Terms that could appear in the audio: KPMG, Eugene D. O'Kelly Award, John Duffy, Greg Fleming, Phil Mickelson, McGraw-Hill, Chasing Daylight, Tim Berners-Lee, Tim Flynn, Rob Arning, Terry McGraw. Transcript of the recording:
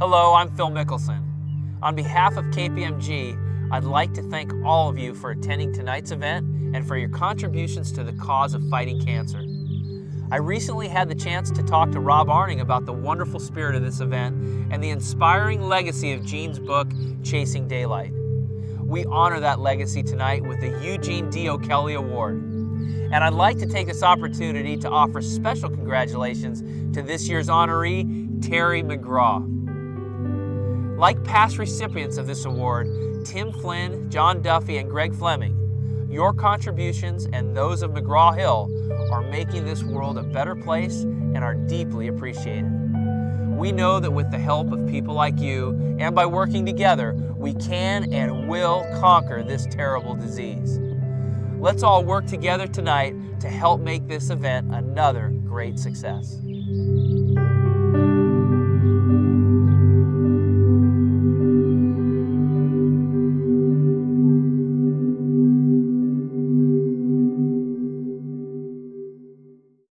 Hello, I'm Phil Mickelson. On behalf of KPMG, I'd like to thank all of you for attending tonight's event and for your contributions to the cause of fighting cancer. I recently had the chance to talk to Rob Arning about the wonderful spirit of this event and the inspiring legacy of Gene's book, Chasing Daylight. We honor that legacy tonight with the Eugene D. O'Kelly Award. And I'd like to take this opportunity to offer special congratulations to this year's honoree, Terry McGraw. Like past recipients of this award, Tim Flynn, John Duffy, and Greg Fleming, your contributions and those of McGraw-Hill are making this world a better place and are deeply appreciated. We know that with the help of people like you and by working together, we can and will conquer this terrible disease. Let's all work together tonight to help make this event another great success.